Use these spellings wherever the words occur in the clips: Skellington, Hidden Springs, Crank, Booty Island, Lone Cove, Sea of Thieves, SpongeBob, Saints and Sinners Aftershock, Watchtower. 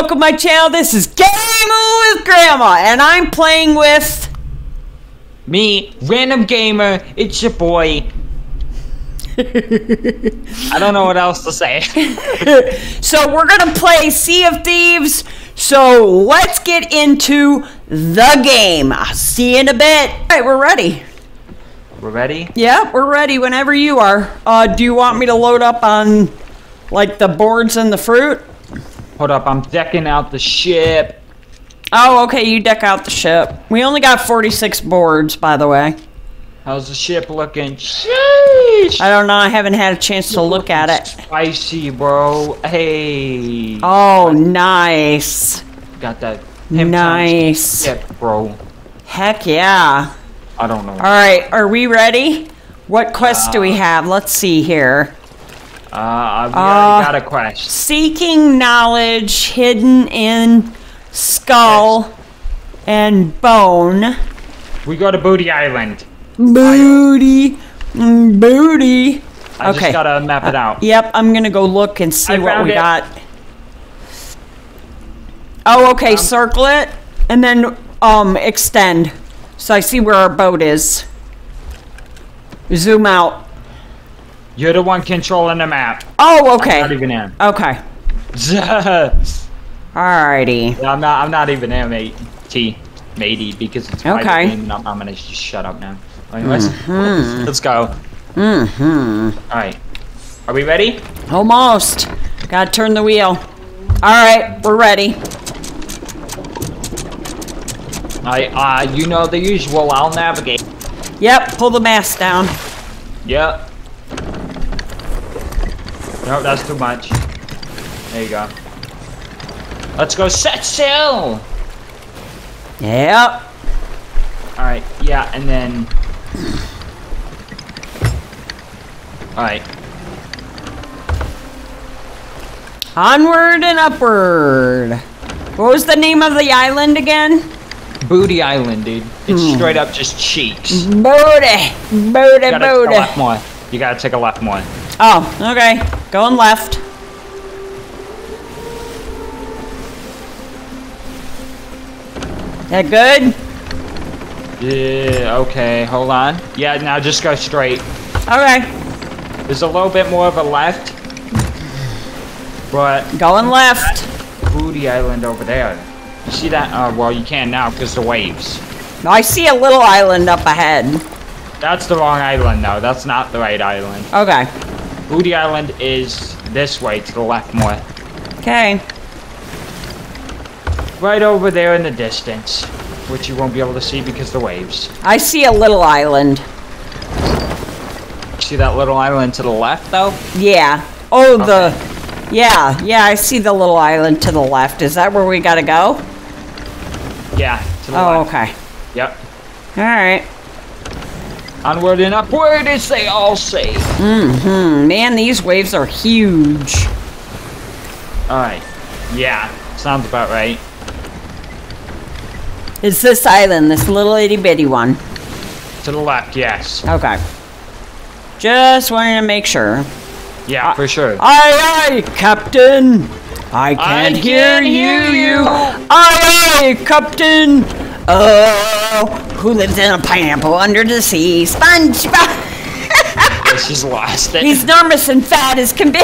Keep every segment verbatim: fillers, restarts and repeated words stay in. welcome to my channel. This is Gamer with Grandma, and I'm playing with me, Random Gamer. It's your boy. I don't know what else to say. So we're gonna play Sea of Thieves. So let's get into the game. I'll see you in a bit. All right, we're ready. We're ready? Yeah, we're ready whenever you are. Uh, do you want me to load up on, like, the boards and the fruit? Hold up, I'm decking out the ship. Oh, okay, you deck out the ship. We only got forty-six boards, by the way. How's the ship looking? Sheesh! I don't know, I haven't had a chance to look at it. Spicy, bro. Hey. Oh, nice. Got that. Nice. Ship, bro. Heck yeah. I don't know. All right, are we ready? What quest uh, do we have? Let's see here. Uh, I've uh, got a quest. Seeking knowledge hidden in skull yes. and bone. We go to Booty Island. Booty, Island. Booty. I okay. just gotta map it out. Uh, yep, I'm gonna go look and see I what we it. got. Oh, okay. Um, circle it and then um extend. So I see where our boat is. Zoom out. You're the one controlling the map. Oh, okay. I'm not even in. Okay. Alrighty. Yeah, I'm not. I'm not even in, mate. T, matey, because it's my okay. game. I'm, I'm gonna just shut up now. Anyways, mm-hmm. let's go. Mm-hmm. All right. Are we ready? Almost. Gotta turn the wheel. All right, we're ready. I, uh, you know the usual, I'll navigate. Yep, pull the mast down. Yep. No, that's too much. There you go. Let's go set sail! Yep. Alright, yeah, and then... Alright. Onward and upward. What was the name of the island again? Booty Island, dude. It's mm. straight up just cheeks. Booty, booty, booty. You gotta take a left more. You gotta take a left more. Oh, okay. Going left. That good? Yeah, okay. Hold on. Yeah, now just go straight. Okay. There's a little bit more of a left. But... Going left. Booty Island over there. You see that? Uh, well, you can now because the waves. No, I see a little island up ahead. That's the wrong island, though. That's not the right island. Okay. Booty Island is this way, to the left more. Okay. Right over there in the distance, which you won't be able to see because the waves. I see a little island. You see that little island to the left, though? Yeah. Oh, okay. the... Yeah, yeah, I see the little island to the left. Is that where we gotta go? Yeah, to the oh, left. Okay. Yep. Alright. Onward and upward, as they all say. Mm-hmm. Man, these waves are huge. Alright. Yeah, sounds about right. It's this island, this little itty-bitty one. To the left, yes. Okay. Just wanted to make sure. Yeah, I for sure. Aye, aye, Captain! I can't, I can't hear, hear you, you. Aye, aye, Captain. Oh, who lives in a pineapple under the sea? SpongeBob. This is lost. It. He's enormous and fat as can be.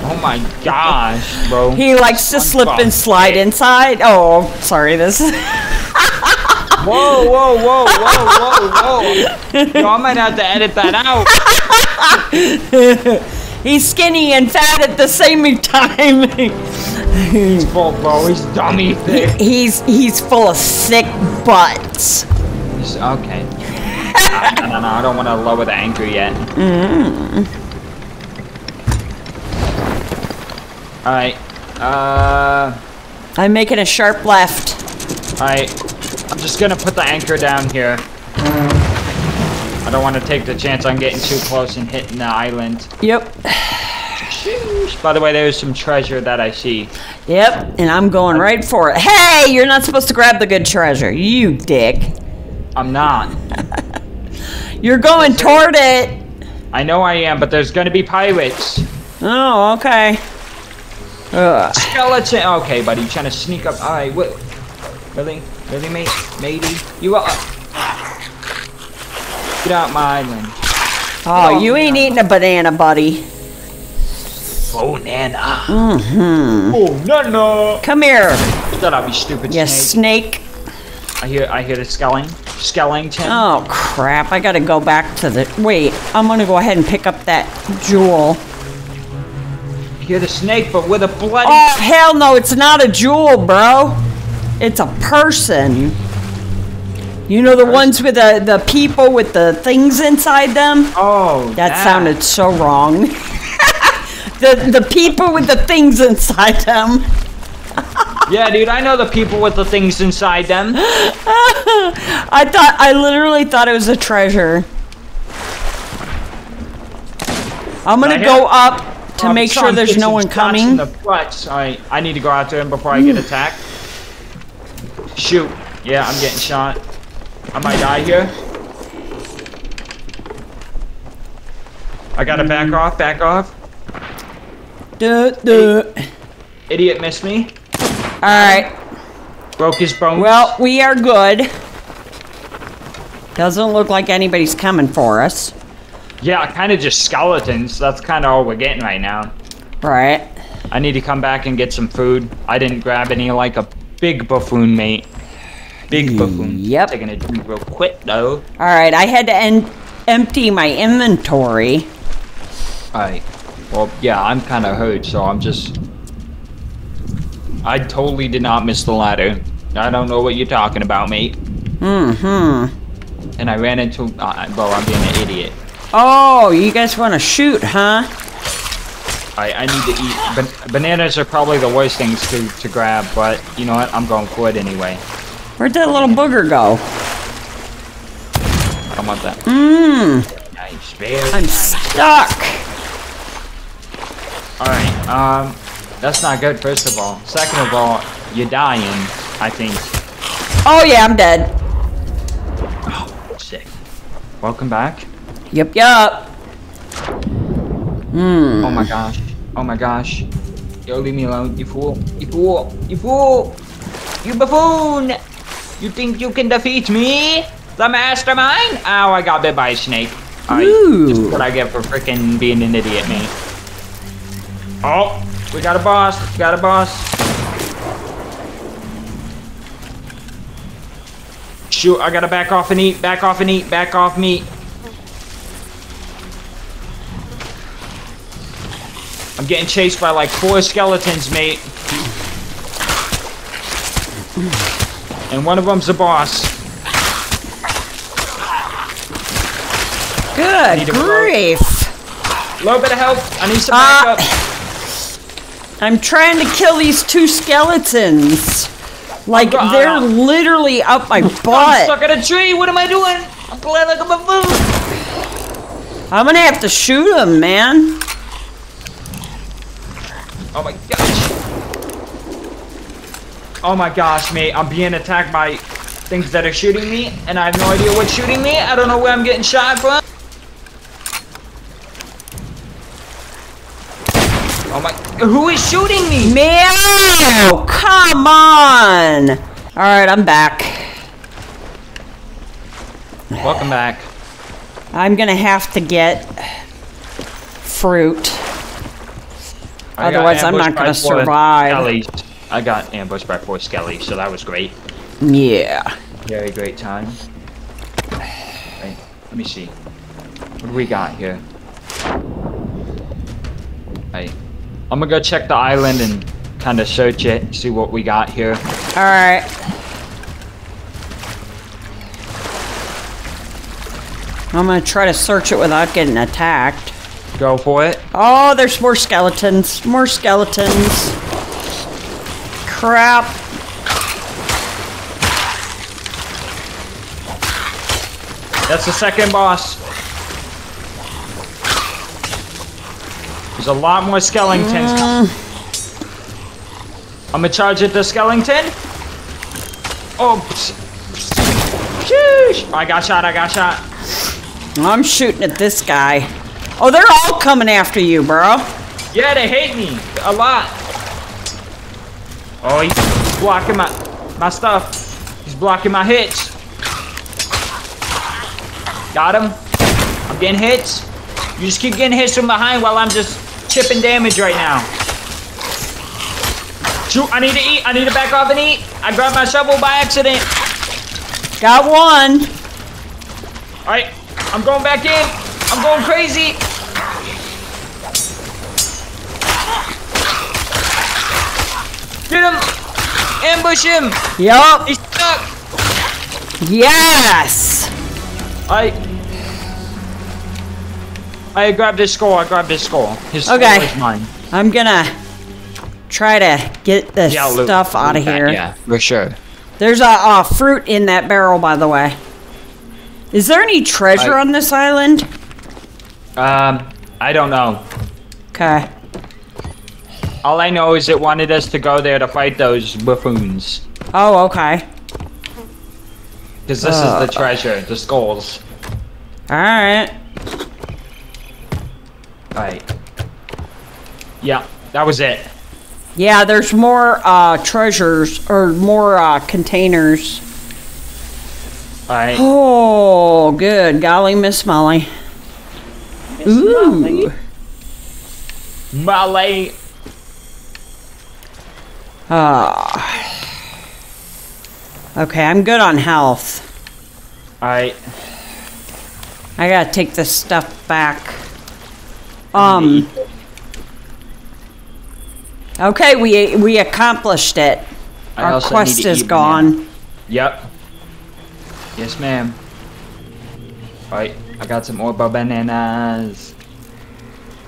Oh my gosh, bro. He likes to slip and slide inside. Oh, sorry. This. Is whoa, whoa, whoa, whoa, whoa, whoa! Yo, I might have to edit that out. He's skinny and fat at the same time. He's full, bro. He's dummy thick. He, he's he's full of sick butts. He's, okay. I, I don't know. I don't want to lower the anchor yet. Mm-hmm. All right. Uh. I'm making a sharp left. All right. I'm just gonna put the anchor down here. Mm. I don't want to take the chance on getting too close and hitting the island. Yep. Sheesh. By the way, there's some treasure that I see. Yep, and I'm going right for it. Hey, you're not supposed to grab the good treasure, you dick. I'm not. You're going toward it. I know I am, but there's going to be pirates. Oh, okay. Uh, Skeleton! Okay, buddy, you're trying to sneak up. Alright, what? Really? Really, mate? Matey? You are. Get out my island. Oh, oh you ain't no. eating a banana, buddy. Banana. Mm-hmm. Oh, no, no. Come here. Shut up, you stupid yes, snake. snake. I hear I hear the skelling. Skellington. Oh, crap. I gotta go back to the... Wait, I'm gonna go ahead and pick up that jewel. I hear the snake, but with a bloody... Oh, hell no. It's not a jewel, bro. It's a person. You know the person? ones with the, the people with the things inside them? Oh, That, that. sounded so wrong. the, the people with the things inside them. Yeah, dude, I know the people with the things inside them. I thought, I literally thought it was a treasure. I'm gonna go up to um, make sure there's no one coming. The I, I need to go out to him before I get attacked. Shoot. Yeah, I'm getting shot. I might die here. I gotta mm. back off, back off. Duh, duh. Hey, idiot missed me. All right. Broke his bones. Well, we are good. Doesn't look like anybody's coming for us. Yeah, kind of just skeletons. That's kind of all we're getting right now. Right. I need to come back and get some food. I didn't grab any like a big buffoon, mate. Big buffoon. Yep. Taking a drink real quick, though. All right, I had to en empty my inventory. All right. Well, yeah, I'm kind of hurt, so I'm just... I totally did not miss the ladder. I don't know what you're talking about, mate. Mm-hmm. And I ran into... Uh, well, I'm being an idiot. Oh, you guys want to shoot, huh? I, I need to eat... Ban bananas are probably the worst things to, to grab, but you know what? I'm going for it anyway. Where'd that little booger go? I don't want that. Mmm. Nice, very I'm nice. stuck. All right, um... that's not good, first of all. Second of all, you're dying, I think. Oh, yeah, I'm dead. Oh, sick. Welcome back. Yep, yep. Mm. Oh, my gosh. Oh, my gosh. Yo, leave me alone, you fool. You fool. You fool. You buffoon. You think you can defeat me? The mastermind? Ow, I got bit by a snake. All right, this is what I get for freaking being an idiot, mate. Oh. We got a boss. We got a boss. Shoot, I gotta back off and eat. Back off and eat. Back off meat. I'm getting chased by like four skeletons, mate. And one of them's a boss. Good grief. A little bit of help. I need some backup. Uh I'm trying to kill these two skeletons. Like, oh, they're literally up my butt. I'm stuck in a tree. What am I doing? I'm glad I got my food. I'm going to have to shoot them, man. Oh, my gosh. Oh, my gosh, mate. I'm being attacked by things that are shooting me, and I have no idea what's shooting me. I don't know where I'm getting shot from. Oh my, who is shooting me? Man, oh, come on. All right, I'm back. Welcome back. I'm going to have to get fruit. I Otherwise, I'm not going to survive. I got ambushed by four skellies, so that was great. Yeah. Very great time. Right, let me see. What do we got here? Hey. I'm gonna go check the island and kind of search it, see what we got here. All right. I'm gonna try to search it without getting attacked. Go for it. Oh, there's more skeletons. More skeletons. Crap. That's the second boss. There's a lot more skeletons. Mm. I'm gonna charge at the skeleton. Oh, sheesh. I got shot, I got shot. I'm shooting at this guy. Oh, they're all coming after you, bro. Yeah, they hate me a lot. Oh, he's blocking my my stuff. He's blocking my hits. Got him. I'm getting hits. You just keep getting hits from behind while I'm just chipping damage right now. Shoot, I need to eat. I need to back off and eat. I grabbed my shovel by accident. Got one. All right, I'm going back in. I'm going crazy. Get him. Ambush him. Yup. He's stuck. Yes. All right. I grabbed his skull. I grabbed his skull. His okay. skull is mine. I'm gonna try to get this yeah, loop, stuff out of here. That, yeah, for sure. There's a, a fruit in that barrel, by the way. Is there any treasure I, on this island? Um, I don't know. Okay. All I know is it wanted us to go there to fight those buffoons. Oh, okay. Because this uh, is the treasure, the skulls. All right. Right. Yeah, that was it. Yeah, there's more uh, treasures or more uh, containers. All right. Oh, good. Golly, Miss Molly. Miss Ooh. Molly. Uh, okay, I'm good on health. All right. I gotta take this stuff back. Um. Okay, we we accomplished it. I Our quest is gone. Man. Yep. Yes, ma'am. All right, I got some more bananas.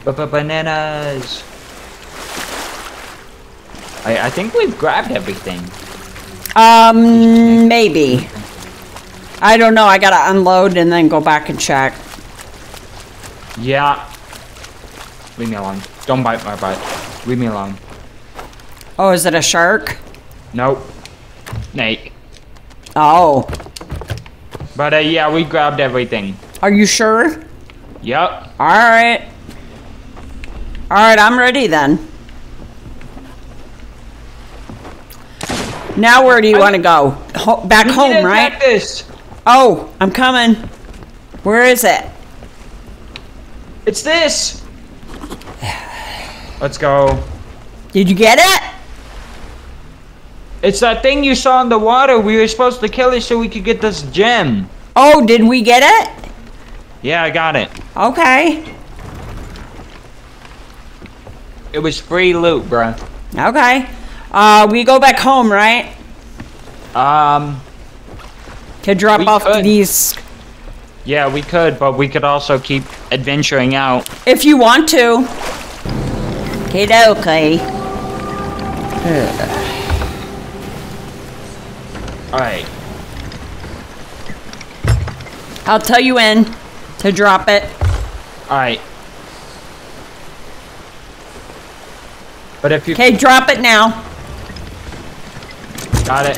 Bananas. I I think we've grabbed everything. Um, maybe. I don't know. I gotta unload and then go back and check. Yeah. Leave me alone. Don't bite my butt. Leave me alone. Oh, is it a shark? Nope. Snake. Oh. But uh, yeah, we grabbed everything. Are you sure? Yep. Alright. Alright, I'm ready then. Now where do you want to go? Ho back you home, right? Get this. Oh, I'm coming. Where is it? It's this. Let's go. Did you get it? It's that thing you saw in the water. We were supposed to kill it so we could get this gem. Oh, did we get it? Yeah, I got it. Okay. It was free loot, bruh. Okay. Uh, we go back home, right? Um. Could drop off could. these. Yeah, we could, but we could also keep adventuring out. If you want to. Okay, okay. All right. I'll tell you when to drop it. All right. But if you okay, drop it now. Got it.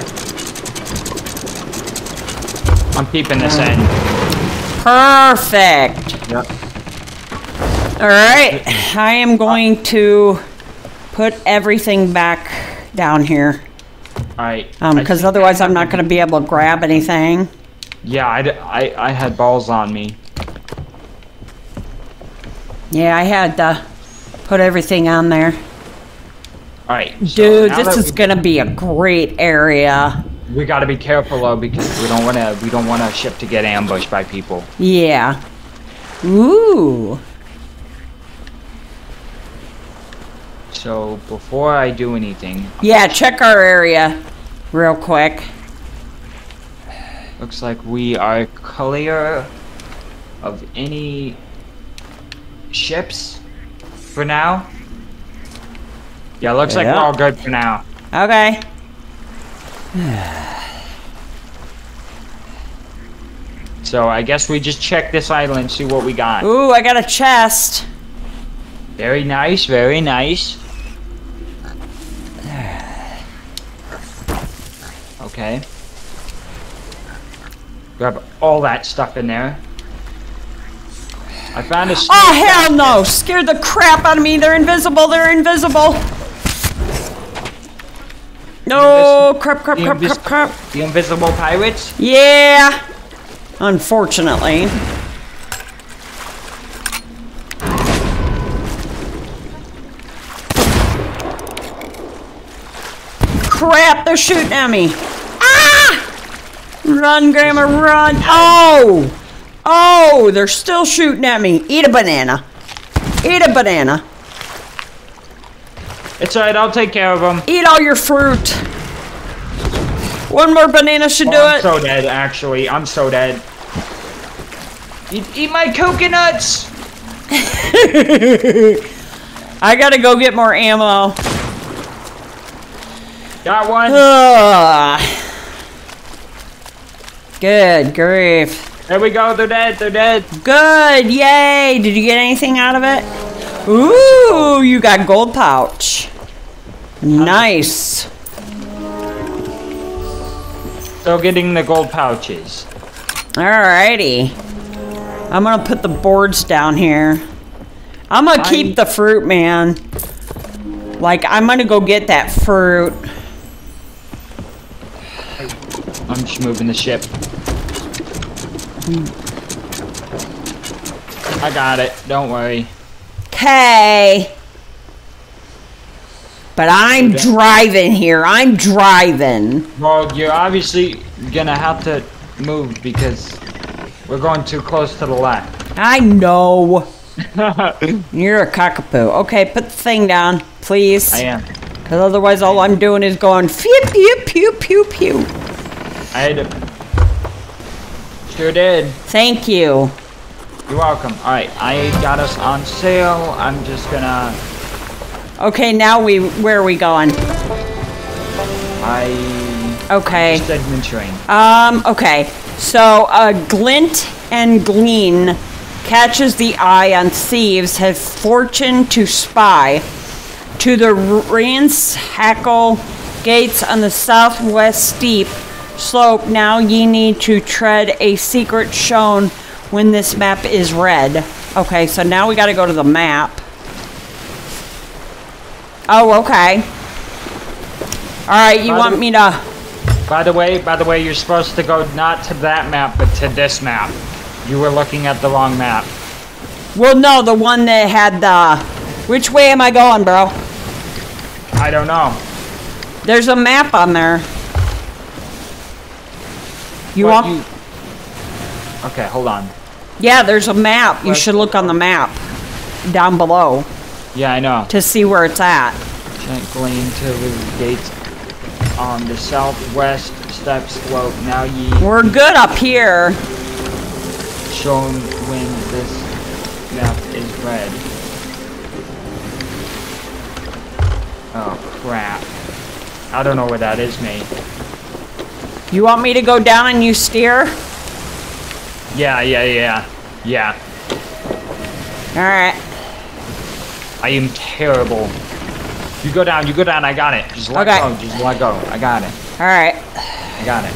I'm peeping this in. Perfect. Yep. All right, I am going to put everything back down here. All right. Um, because otherwise I'm not going to be able to grab anything. Yeah, I, I, I had balls on me. Yeah, I had to put everything on there. All right. Dude, so this is going to be a great area. We got to be careful though, because we don't want to we don't want our ship to get ambushed by people. Yeah. Ooh. So before I do anything, yeah, check our area real quick. Looks like we are clear of any ships for now. Yeah, looks yep. like we're all good for now. Okay. So I guess we just check this island, see what we got. Ooh, I got a chest. Very nice, very nice. Okay. Grab all that stuff in there. I found a snake. Oh, hell no! There. Scared the crap out of me. They're invisible. They're invisible. No, crap, crap, crap, crap, crap. The invisible pirates? Yeah. Unfortunately. Crap, they're shooting at me. Ah! Run, Grandma, run. Oh! Oh, they're still shooting at me. Eat a banana. Eat a banana. It's alright, I'll take care of them. Eat all your fruit. One more banana should oh, do I'm it. I'm so dead, actually. I'm so dead. Eat, eat my coconuts! I gotta go get more ammo. Got one. Ugh. Good grief. There we go, they're dead, they're dead. Good, yay! Did you get anything out of it? Ooh, you got gold pouch. Nice. So getting the gold pouches. Alrighty. I'm gonna put the boards down here. I'm gonna Fine. keep the fruit, man. Like, I'm gonna go get that fruit. I'm just moving the ship. I got it, don't worry. Okay. But I'm driving here. I'm driving. Well, you're obviously gonna have to move because we're going too close to the left. I know. You're a cockapoo. Okay, put the thing down, please. I am. Because otherwise, all I'm doing is going pew pew pew pew pew. I had to. Sure did. Thank you. You're welcome. All right, I got us on sale. I'm just gonna. Okay, now we. Where are we going? I. Okay. Segment train. Um. Okay. So, uh, glint and glean catches the eye on thieves. Have fortune to spy. To the ransackle gates on the southwest steep slope. Now ye need to tread a secret shown. When this map is red. Okay, so now we gotta go to the map. Oh, okay. Alright, you want me to... By the way, by the way, you're supposed to go not to that map, but to this map. You were looking at the wrong map. Well, no, the one that had the... Which way am I going, bro? I don't know. There's a map on there. You what, want... You... Okay, hold on. Yeah, there's a map. You should look on the map down below. Yeah, I know. To see where it's at. Glean to the gates on the southwest step slope. Now ye. We're good up here. Shown when this map is red. Oh crap! I don't know where that is, mate. You want me to go down and you steer? Yeah, yeah, yeah, yeah. Alright. I am terrible. You go down, you go down, I got it. Just let okay. go, just let go. I got it. Alright. I got it.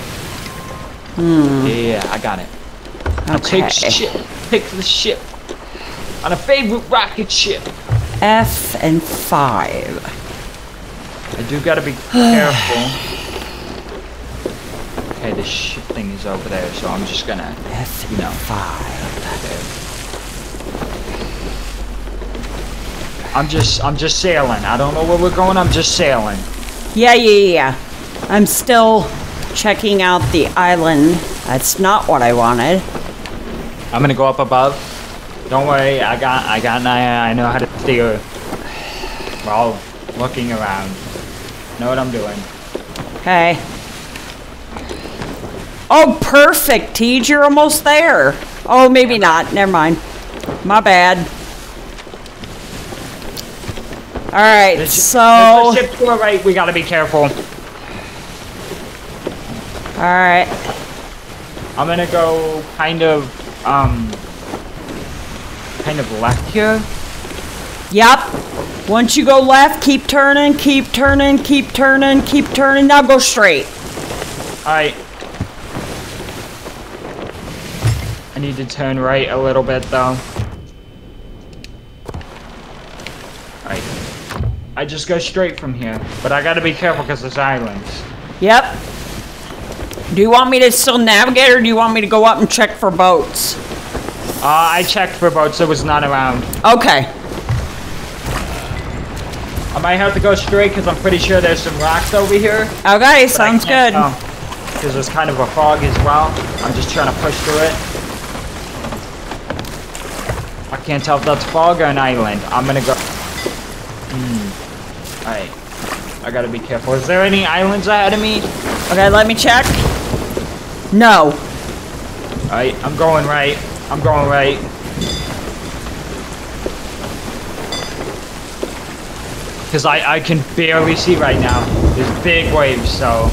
Hmm. Yeah, I got it. Okay. I'll take ship, pick the ship. On a favorite rocket ship. F and five. I do gotta be careful. Okay, this ship thing is over there, so I'm just gonna, F you know, five. I'm just, I'm just sailing. I don't know where we're going. I'm just sailing. Yeah, yeah, yeah. I'm still checking out the island. That's not what I wanted. I'm gonna go up above. Don't worry, I got, I got an eye. I know how to steer. Well, looking around. Know what I'm doing. Okay. Oh, perfect, Teej, you're almost there. Oh, maybe not. Never mind. My bad. All right, the so... The ship's to the right. We got to be careful. All right. I'm going to go kind of, um... kind of left here. Yep. Once you go left, keep turning, keep turning, keep turning, keep turning. Now go straight. All right. I need to turn right a little bit, though. Right. I just go straight from here. But I gotta be careful because there's islands. Yep. Do you want me to still navigate or do you want me to go up and check for boats? Uh, I checked for boats. It was not around. Okay. I might have to go straight because I'm pretty sure there's some rocks over here. Okay, sounds good. Because there's kind of a fog as well. I'm just trying to push through it. I can't tell if that's fog or an island. I'm gonna go. Mm. Alright. I gotta be careful. Is there any islands ahead of me? Okay, let me check. No. Alright, I'm going right. I'm going right. Because I, I can barely see right now. There's big waves, so.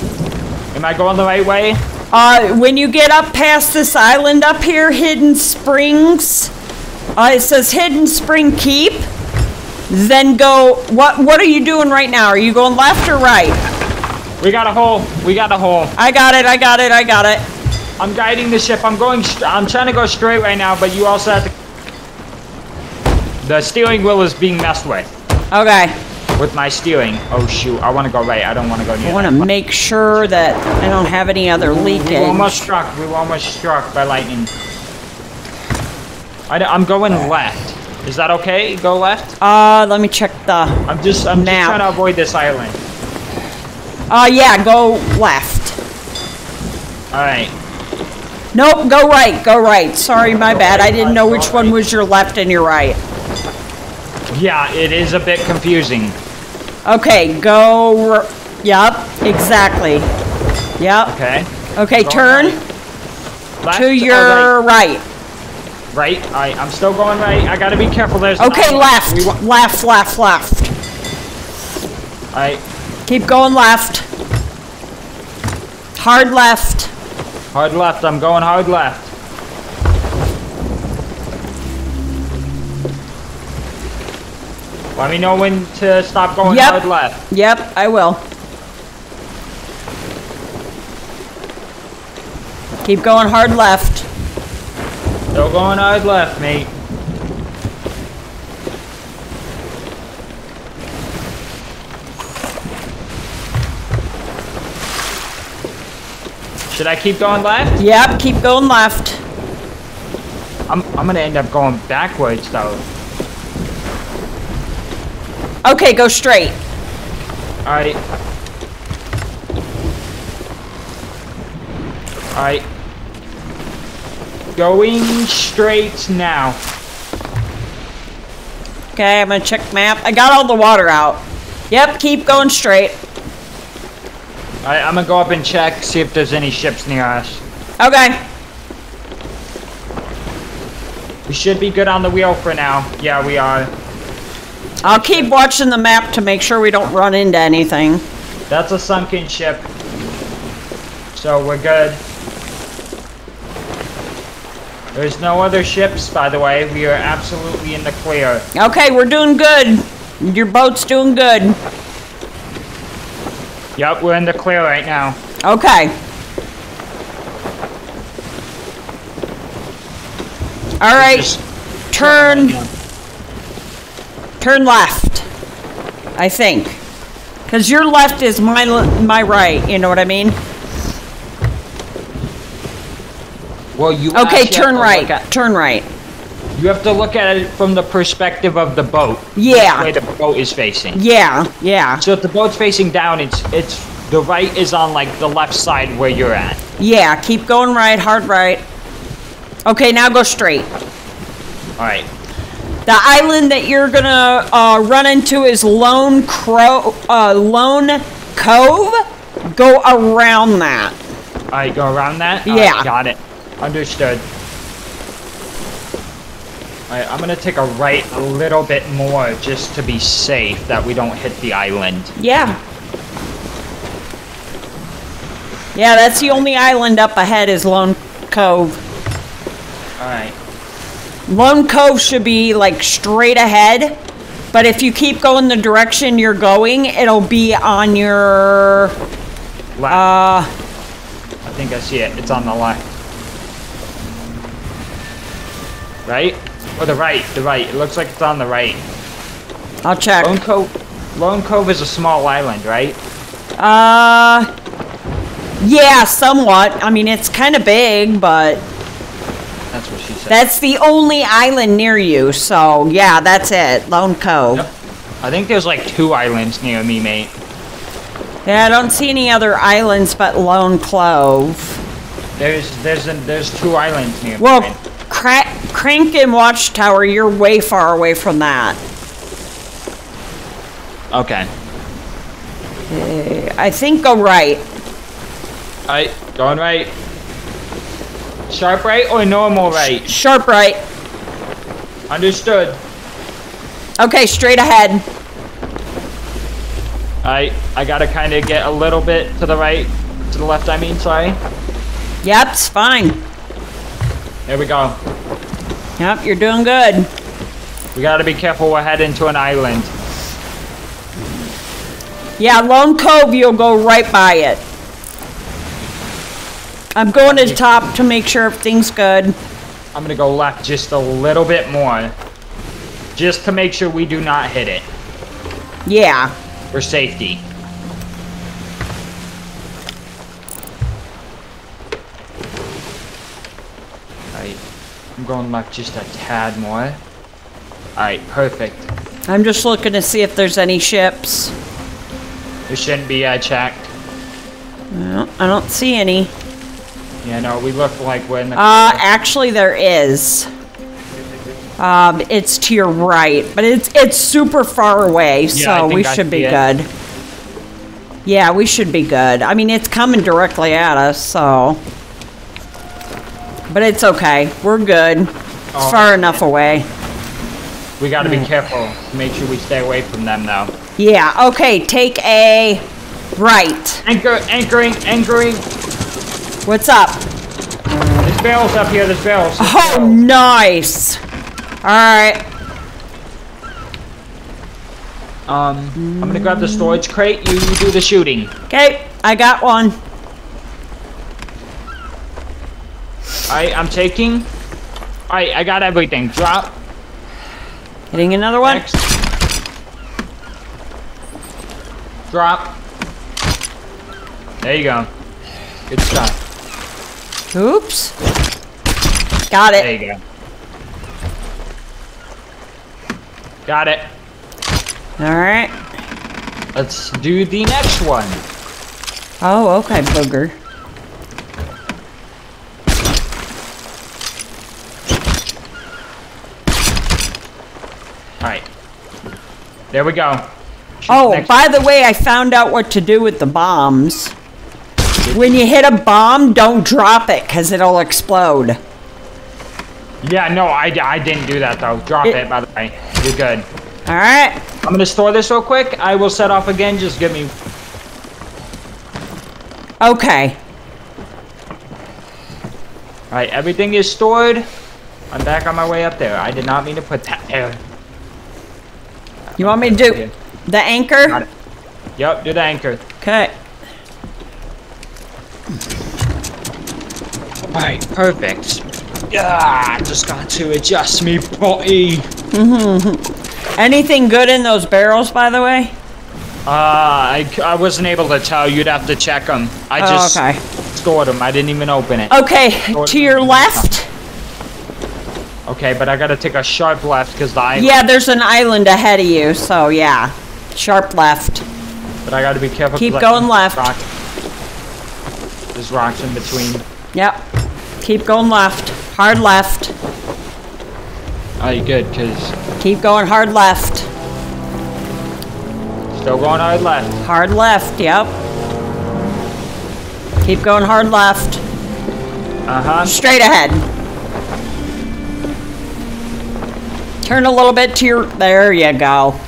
Am I going the right way? Uh, when you get up past this island up here, Hidden Springs. Uh, it says Hidden Spring Keep. Then go. What What are you doing right now? Are you going left or right? We got a hole. We got a hole. I got it. I got it. I got it. I'm guiding the ship. I'm going. I'm trying to go straight right now, but you also have to. The steering wheel is being messed with. Okay. With my steering. Oh shoot! I want to go right. I don't want to go near. I want to make sure that I don't have any other leakage. We were almost struck. We were almost struck by lightning. I, I'm going left. Is that okay? Go left? Uh, let me check the I'm just I'm map. just trying to avoid this island. Uh, yeah, go left. Alright. Nope, go right, go right. Sorry, my bad. I didn't know which one was your left and your right. Yeah, it is a bit confusing. Okay, go... Yep, exactly. Yep. Okay. Okay, turn to your right. Right, I, I'm still going right. I gotta be careful. There's okay, left, left, left, left. All right, keep going left. Hard left. Hard left. I'm going hard left. Let me know when to stop going yep. hard left. Yep, I will. Keep going hard left. Still going hard left, mate. Should I keep going left? Yep, keep going left. I'm I'm gonna end up going backwards though. Okay, go straight. Alright. Alright. Going straight now. Okay, I'm gonna check map. I got all the water out. Yep, keep going straight. Alright, I'm gonna go up and check, see if there's any ships near us. Okay. We should be good on the wheel for now. Yeah, we are. I'll keep watching the map to make sure we don't run into anything. That's a sunken ship. So we're good. There's no other ships, by the way. We are absolutely in the clear. Okay, we're doing good. Your boat's doing good. Yep, we're in the clear right now. Okay. All right, just... turn... Turn left, I think. Because your left is my, my right, you know what I mean? Well, you okay, turn right. Turn right. You have to look at it from the perspective of the boat. Yeah. Which way the boat is facing. Yeah, yeah. So if the boat's facing down, it's it's the right is on like the left side where you're at. Yeah, keep going right, hard right. Okay, now go straight. All right. The island that you're gonna uh, run into is Lone Crow, uh, Lone Cove. Go around that. All right, go around that. Yeah. Right, got it. Understood. Alright, I'm gonna take a right a little bit more just to be safe that we don't hit the island. Yeah. Yeah, that's the only island up ahead is Lone Cove. Alright. Lone Cove should be like straight ahead, but if you keep going the direction you're going, it'll be on your... Left. Uh, I think I see it. It's on the left. Right? Or the right, the right. It looks like it's on the right. I'll check. Lone Cove, Lone Cove is a small island, right? Uh... Yeah, somewhat. I mean, it's kind of big, but... That's what she said. That's the only island near you, so yeah, that's it. Lone Cove. Yep. I think there's like two islands near me, mate. Yeah, I don't see any other islands but Lone Cove. There's there's a, there's two islands near well, me. Well, Cra Crank and Watchtower, you're way far away from that. Okay. Uh, I think go right. Alright, going right. Sharp right or normal right? Sharp right. Understood. Okay, straight ahead. Alright, I gotta kind of get a little bit to the right, to the left, I mean, sorry. Yep, it's fine. There we go. Yep, you're doing good. We gotta be careful, we're heading to an island. Yeah, Lone Cove, you'll go right by it. I'm going to the top to make sure everything's good. I'm gonna go left just a little bit more. Just to make sure we do not hit it. Yeah. For safety. Alright. I'm going left just a tad more. Alright, perfect. I'm just looking to see if there's any ships. There shouldn't be, I checked. Well, I don't see any. Yeah, no, we look like we're in the... Uh, actually there is. Um, it's to your right, but it's it's super far away, yeah, so we I should be it. good. Yeah, we should be good. I mean, it's coming directly at us, so... But it's okay. We're good. It's oh, far man. enough away. We gotta be careful to make sure we stay away from them, though. Yeah, okay, take a... right. Anchor, anchoring, anchoring. What's up? There's barrels up here, there's barrels. There's oh, barrels. nice. All right. Um, I'm gonna grab the storage crate. You, you do the shooting. Okay, I got one. All right, I'm taking. All right, I got everything. Drop. Hitting another one. Next. Drop. There you go. Good stuff. Oops. Got it. There you go. Got it. Alright. Let's do the next one. Oh, okay, booger. Alright. There we go. Oh, next by one. the way, I found out what to do with the bombs. When you hit a bomb, don't drop it, because it'll explode. Yeah, no, I, I didn't do that, though. Drop it, it by the way. You're good. All right. I'm going to store this real quick. I will set off again. Just give me... Okay. All right, everything is stored. I'm back on my way up there. I did not mean to put that there. You want me to do the anchor? Yep, do the anchor. Okay. All right, perfect. Ah, just got to adjust me body. Mm-hmm. Anything good in those barrels, by the way? Uh, I, I wasn't able to tell. You'd have to check them. I oh, just okay. stored them. I didn't even open it. Okay, stored to your left. Okay, but I got to take a sharp left because the island... Yeah, there's an island ahead of you, so yeah. Sharp left. But I got to be careful. Keep going left. Rock. There's rocks in between. Yep. Keep going left. Hard left. Alright, good, because... Keep going hard left. Still going hard left. Hard left, yep. Keep going hard left. Uh-huh. Straight ahead. Turn a little bit to your... There you go.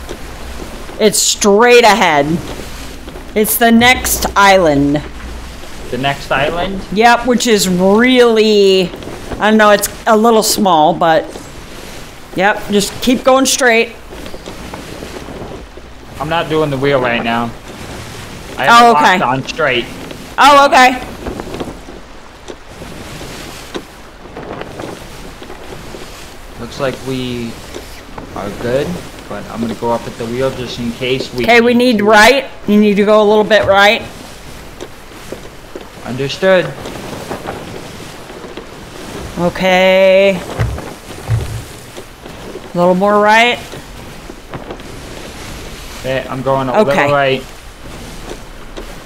It's straight ahead. It's the next island. The next island? Yep, which is really, I don't know, it's a little small, but yep, just keep going straight. I'm not doing the wheel right now. I have oh, it okay. locked on straight. Oh, okay. Looks like we are good. but I'm gonna go up at the wheel just in case we. Okay, we need right. You need to go a little bit right. Understood. Okay. A little more right. Okay, I'm going a okay. little right.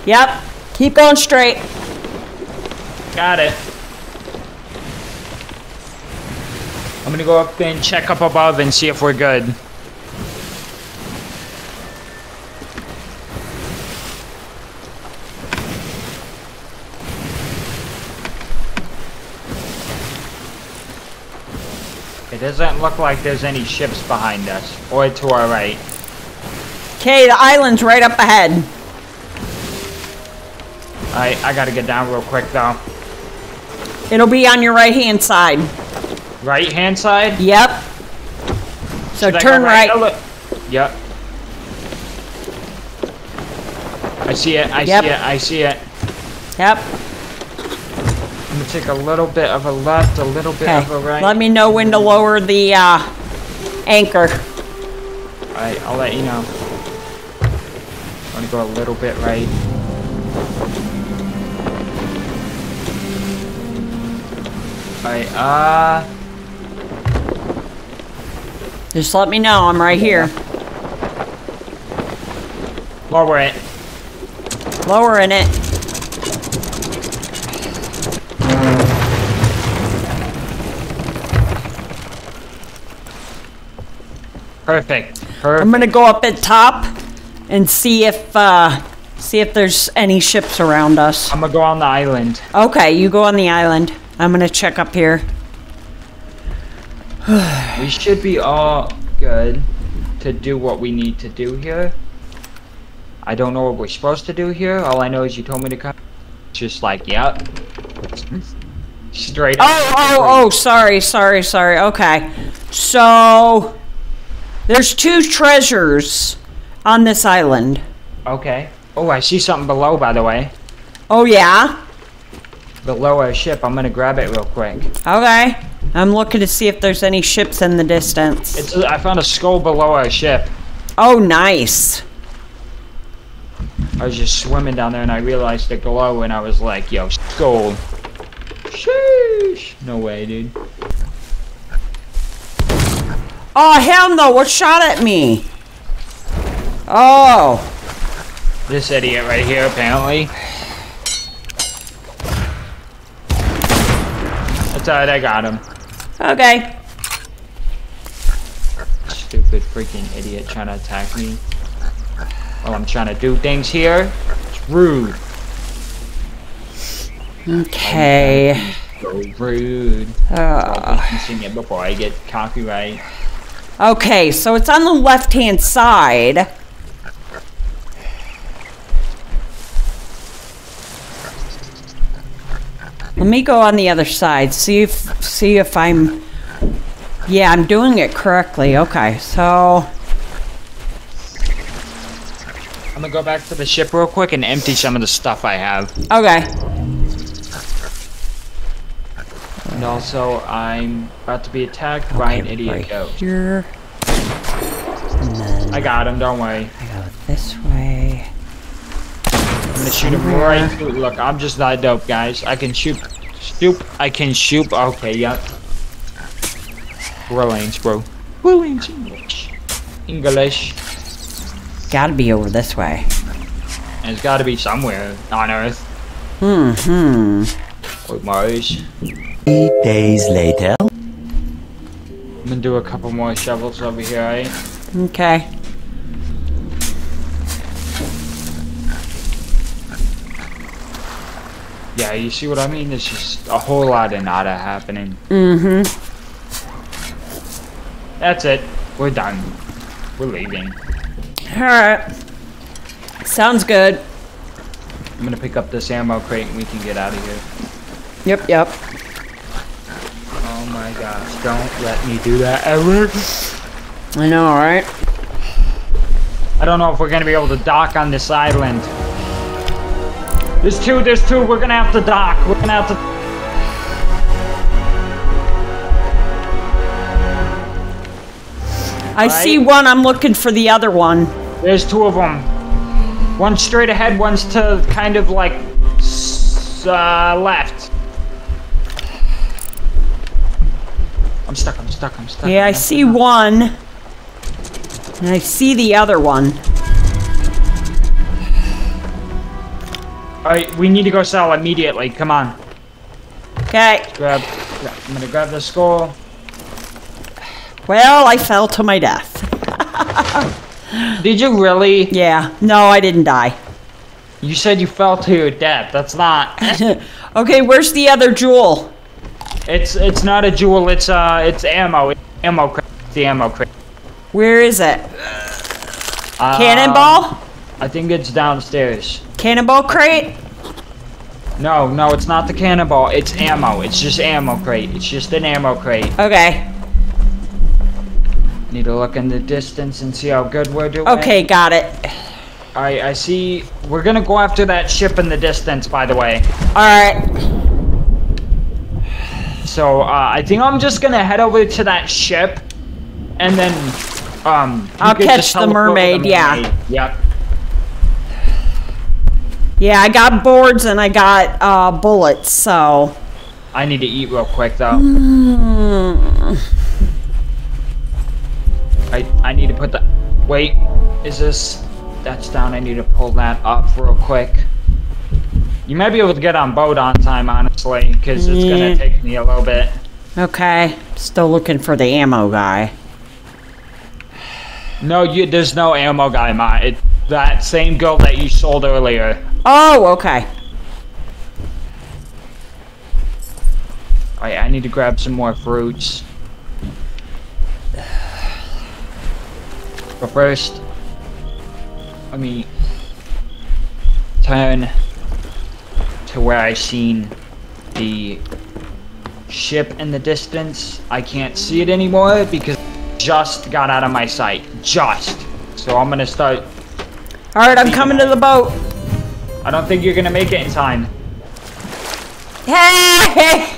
Yep. Keep going straight. Got it. I'm gonna go up there and check up above and see if we're good. It doesn't look like there's any ships behind us or to our right. Okay, the island's right up ahead. Alright, I gotta get down real quick though. It'll be on your right hand side. Right hand side? Yep. So Should turn right. right. Yep. I see it. I yep. see it. I see it. Yep. I'm going to take a little bit of a left, a little bit okay. of a right. Let me know when to lower the uh, anchor. All right. I'll let you know. I'm going to go a little bit right. All right. Uh... Just let me know, I'm right here. Lower it. Lowering it. Perfect. Perfect. I'm gonna go up at top and see if uh, see if there's any ships around us. I'm gonna go on the island. Okay, you go on the island. I'm gonna check up here. We should be all good to do what we need to do here. I don't know what we're supposed to do here. All I know is you told me to come. Just like, yep. Straight up. Oh, oh, oh, sorry, sorry, sorry. Okay. So, there's two treasures on this island. Okay. Oh, I see something below, by the way. Oh, yeah? Below our ship. I'm going to grab it real quick. Okay. I'm looking to see if there's any ships in the distance. It's, I found a skull below our ship. Oh, nice. I was just swimming down there and I realized the glow and I was like, yo, skull. Sheesh. No way, dude. Oh, hell no. What shot at me? Oh. This idiot right here, apparently. That's all right. I got him. Okay. Stupid freaking idiot trying to attack me. Well, I'm trying to do things here. It's rude. Okay. So rude. Uh, I sing it before I get copyright. Okay, so it's on the left-hand side. Let me go on the other side, see if see if I'm yeah, I'm doing it correctly. Okay, so I'm gonna go back to the ship real quick and empty some of the stuff I have. Okay. And also I'm about to be attacked okay, by an idiot right goat. Here. And then I got him, don't worry. I go this way. I'm gonna shoot him right through. Look, I'm just that dope, guys. I can shoot. Stoop. I can shoot. Okay, yep. Relax, bro. Relax, English. English. Gotta be over this way. And it's gotta be somewhere on Earth. Hmm, hmm. Or Mars. Eight days later. I'm gonna do a couple more shovels over here, right? Okay. Yeah, you see what I mean? There's just a whole lot of nada happening. Mm-hmm. That's it. We're done. We're leaving. Alright. Sounds good. I'm gonna pick up this ammo crate and we can get out of here. Yep, yep. Oh my gosh, don't let me do that ever. I know, right? I don't know if we're gonna be able to dock on this island. There's two, there's two, we're gonna have to dock. We're gonna have to... I right? see one. I'm looking for the other one. There's two of them. One straight ahead, one's to kind of like uh, left. I'm stuck. I'm stuck. I'm stuck. Yeah, I see one. And I see the other one. All right, we need to go sell immediately. Come on. Okay. Grab. grab I'm gonna grab the skull. Well, I fell to my death. Did you really? Yeah. No, I didn't die. You said you fell to your death. That's not. Okay, where's the other jewel? It's it's not a jewel. It's uh it's ammo. It's ammo crate. It's the ammo crate. Where is it? Uh, Cannonball? I think it's downstairs. Cannonball crate? No, no, it's not the cannonball. It's ammo. It's just ammo crate. It's just an ammo crate. Okay. Need to look in the distance and see how good we're doing. Okay, got it. All right, I see. We're gonna go after that ship in the distance, by the way. All right. So uh, I think I'm just gonna head over to that ship, and then um. I'll catch the mermaid, the mermaid. Yeah. Yep. Yeah, I got boards and I got uh, bullets, so. I need to eat real quick though. Mm. I, I need to put the... Wait, is this... That's down. I need to pull that up real quick. You might be able to get on boat on time, honestly, because it's yeah. going to take me a little bit. Okay. Still looking for the ammo guy. No, you, there's no ammo guy, Ma. It, that same girl that you sold earlier. Oh, okay. All right, I need to grab some more fruits. But first, let me turn to where I seen the ship in the distance. I can't see it anymore because it just got out of my sight. Just. So I'm gonna start. All right, I'm coming to the boat. I don't think you're gonna make it in time. Hey!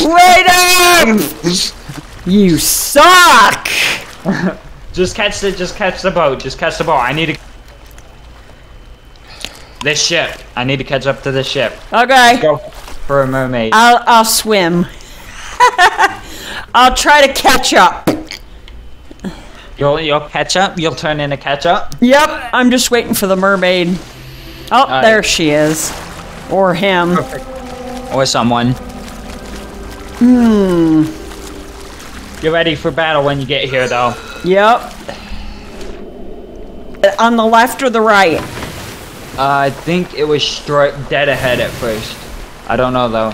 Wait up! You suck! Just catch the, just catch the boat. Just catch the boat. I need to... This ship. I need to catch up to this ship. Okay. Let's go for a mermaid. I'll, I'll swim. I'll try to catch up. You'll, you'll catch up? You'll turn into catch up? Yep. I'm just waiting for the mermaid. Oh, uh, there she is. Or him. Perfect. Or someone. Hmm. Get ready for battle when you get here, though. Yep. On the left or the right? Uh, I think it was straight dead ahead at first. I don't know, though.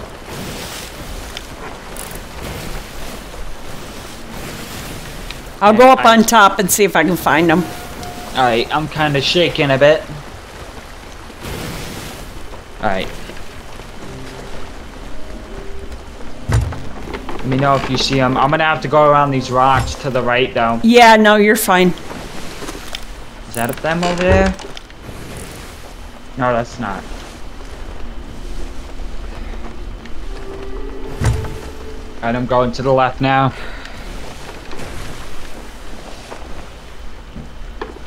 I'll go up on top and see if I can find them. All right, I'm kind of shaking a bit. All right. Let me know if you see them. I'm gonna have to go around these rocks to the right, though. Yeah, no, you're fine. Is that a them over there? No, that's not. All right, I'm going to the left now.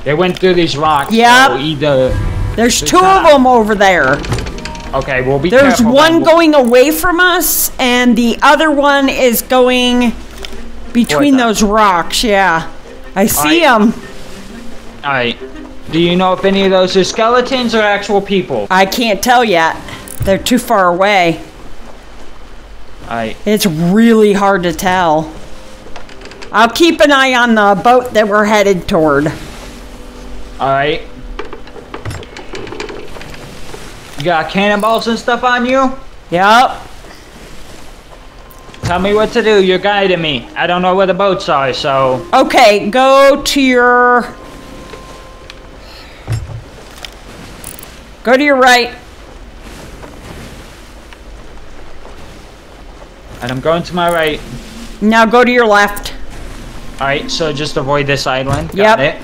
They went through these rocks. Yeah. So either there's two of them over there. Okay, we'll be There's careful. one we'll... going away from us, and the other one is going between those rocks. Yeah, I see them. All right. Do you know if any of those are skeletons or actual people? I can't tell yet. They're too far away. All right. It's really hard to tell. I'll keep an eye on the boat that we're headed toward. All right. You got cannonballs and stuff on you? Yep. Tell me what to do. You're guiding me. I don't know where the boats are, so... Okay, go to your... Go to your right. And I'm going to my right. Now go to your left. Alright, so just avoid this island. Got yep. it.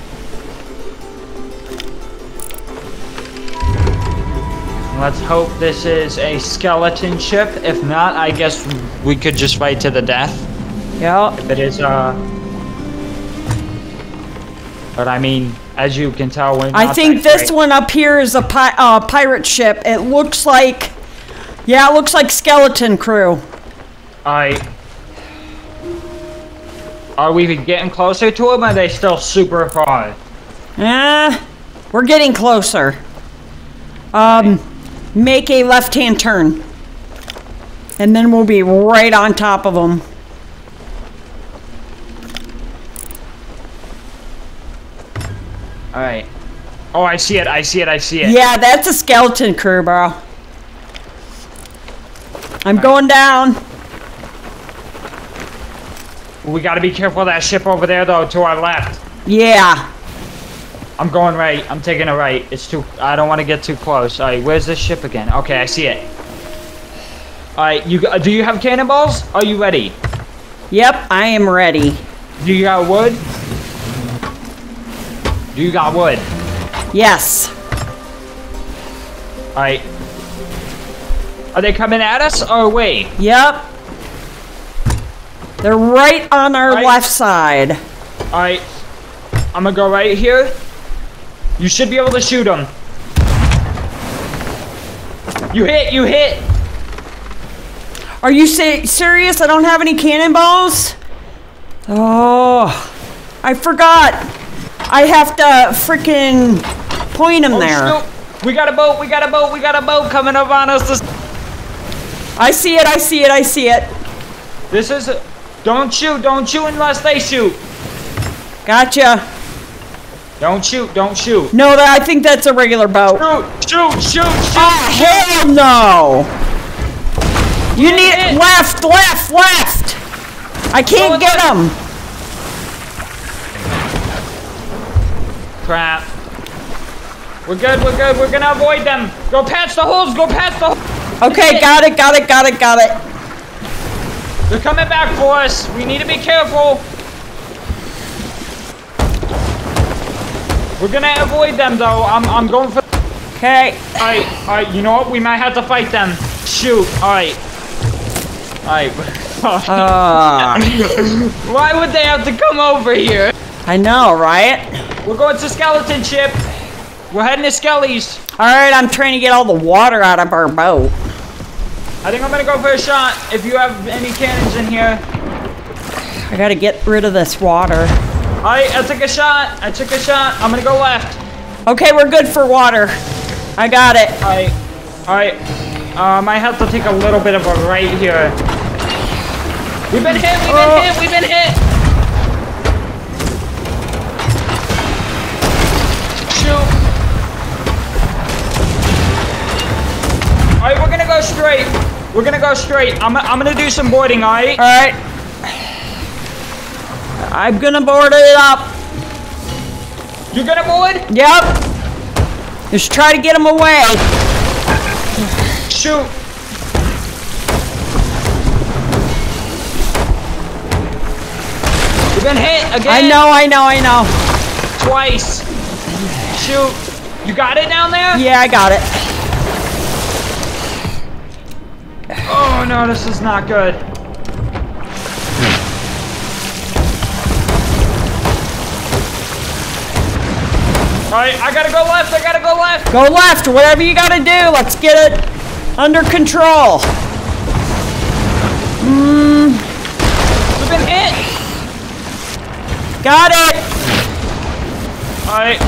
Let's hope this is a skeleton ship. If not, I guess we could just fight to the death. Yeah. If it is, uh... But I mean, as you can tell, we're not I think this great. one up here is a pi uh, pirate ship. It looks like, yeah, it looks like skeleton crew. I. Are we getting closer to them? Or are they still super far? Eh, we're getting closer. Um, right. Make a left-hand turn, and then we'll be right on top of them. All right. Oh, I see it. I see it. I see it. Yeah, that's a skeleton crew, bro. I'm All going right. down. We gotta be careful of that ship over there, though, to our left. Yeah. I'm going right. I'm taking a right. It's too... I don't want to get too close. All right, where's this ship again? Okay, I see it. All right, you... Do you have cannonballs? Are you ready? Yep, I am ready. Do you got wood? Do you got wood? Yes. All right. Are they coming at us? Oh, wait. Yep. They're right on our right. left side. All right, I'm gonna go right here. You should be able to shoot them. You hit, you hit. Are you se serious? I don't have any cannonballs? Oh, I forgot. I have to freaking point them oh, there. Snoop. We got a boat, we got a boat, we got a boat coming up on us. This I see it, I see it, I see it. This is... A Don't shoot, don't shoot unless they shoot. Gotcha. Don't shoot, don't shoot. No, I think that's a regular boat. Shoot, shoot, shoot, shoot. Ah, hell no. You need it. Left, left, left. I can't get them. Crap. We're good, we're good. We're going to avoid them. Go past the holes, go past the holes. Okay, got it, got it, got it, got it. They're coming back for us. We need to be careful. We're gonna avoid them though. I'm I'm going for. Okay. All right, all right. You know what? We might have to fight them. Shoot. All right. All right. uh. Why would they have to come over here? I know, right? We're going to skeleton ship. We're heading to Skelly's. All right. I'm trying to get all the water out of our boat. I think I'm gonna go for a shot if you have any cannons in here. I gotta get rid of this water. Alright, I took a shot. I took a shot. I'm gonna go left. Okay, we're good for water. I got it. Alright. Alright. Um, I have to take a little bit of a right here. We've been hit, we've been oh. hit, we've been hit. Shoot. Alright, we're gonna go straight. We're gonna go straight. I'm, I'm gonna do some boarding, all right? All right. I'm gonna board it up. You're gonna board? Yep. Just try to get him away. Shoot. You've been hit again. I know, I know, I know. Twice. Shoot. You got it down there? Yeah, I got it. Oh no, this is not good. Alright, I gotta go left, I gotta go left! Go left, whatever you gotta do, let's get it under control. Mm. We've been hit! Got it! Alright.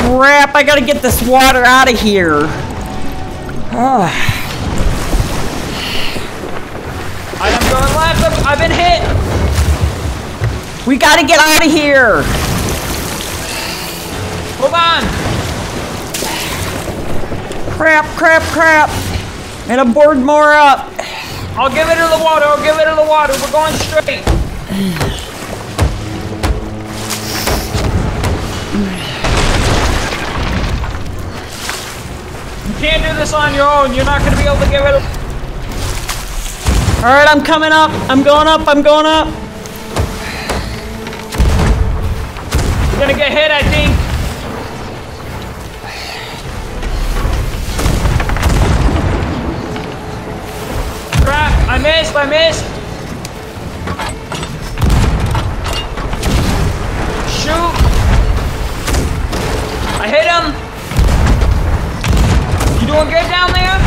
Crap, I gotta get this water out of here. Ugh. I'm going left. I've been hit. We gotta get out of here. Hold on. Crap, crap, crap. And I'm board more up. I'll give it to the water. I'll give it to the water. We're going straight. You can't do this on your own. You're not gonna be able to get rid of. All right, I'm coming up. I'm going up. I'm going up. I'm gonna get hit, I think. Crap, I missed, I missed.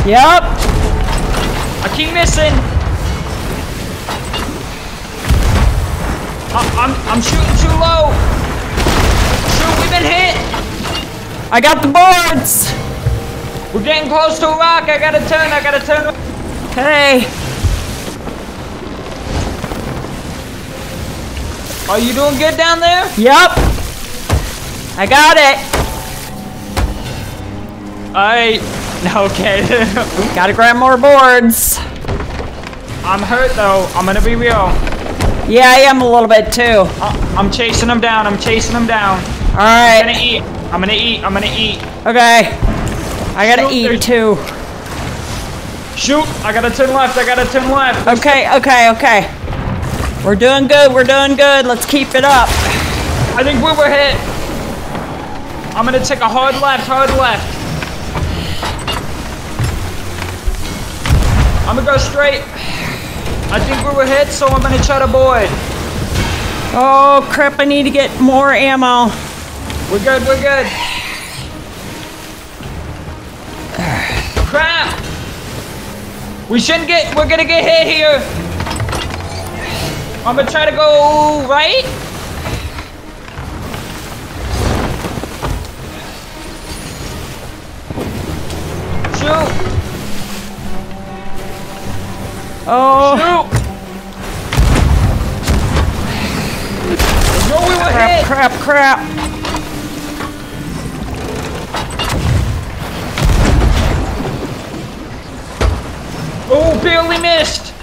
Yep. I keep missing. I, I'm I'm shooting too low. Shoot, we've been hit. I got the boards. We're getting close to a rock. I gotta turn. I gotta turn. Hey. Are you doing good down there? Yep. I got it. I. Okay. Gotta grab more boards. I'm hurt though. I'm gonna be real. Yeah, I am a little bit too. Uh, I'm chasing them down. I'm chasing them down. All right. I'm gonna eat. I'm gonna eat. I'm gonna eat. Okay. I gotta Shoot, eat too. Shoot! I gotta turn left. I gotta turn left. There's okay. Okay. Okay. We're doing good. We're doing good. Let's keep it up. I think we were hit. I'm gonna take a hard left. Hard left. I'm gonna go straight. I think we were hit, so I'm gonna try to board. Oh crap, I need to get more ammo. We're good, we're good. Crap! We shouldn't get, we're gonna get hit here. I'm gonna try to go right. Shoot. Oh! Shoot. No, we were crap, hit. Crap! Crap! Oh, barely missed.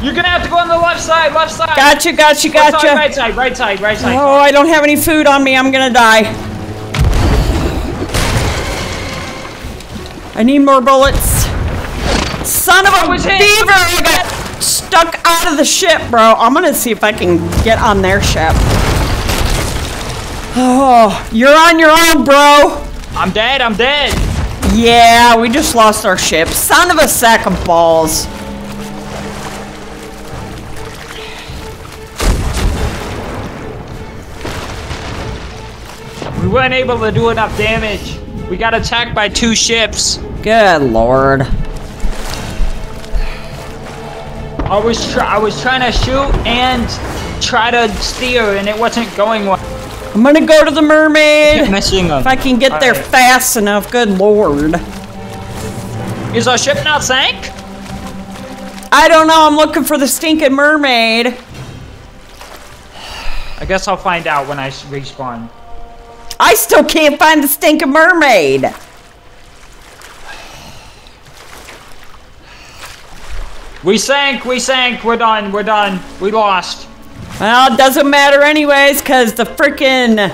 You're gonna have to go on the left side. Left side. Gotcha! Gotcha! Gotcha! Left side, right side. Right side. Right side. Oh, I don't have any food on me. I'm gonna die. I need more bullets. Son of a beaver! I got stuck out of the ship, bro. I'm gonna see if I can get on their ship. Oh, you're on your own, bro. I'm dead. I'm dead. Yeah, we just lost our ship. Son of a sack of balls. We weren't able to do enough damage. We got attacked by two ships. Good lord. I was try I was trying to shoot and try to steer, and it wasn't going well. I'm gonna go to the mermaid. I keep missing them. If I can get All there right. fast enough, good lord. Is our ship not sank? I don't know. I'm looking for the stinking mermaid. I guess I'll find out when I respawn. I still can't find the stinking mermaid. We sank, we sank, we're done, we're done, we lost. Well, it doesn't matter anyways, because the frickin'...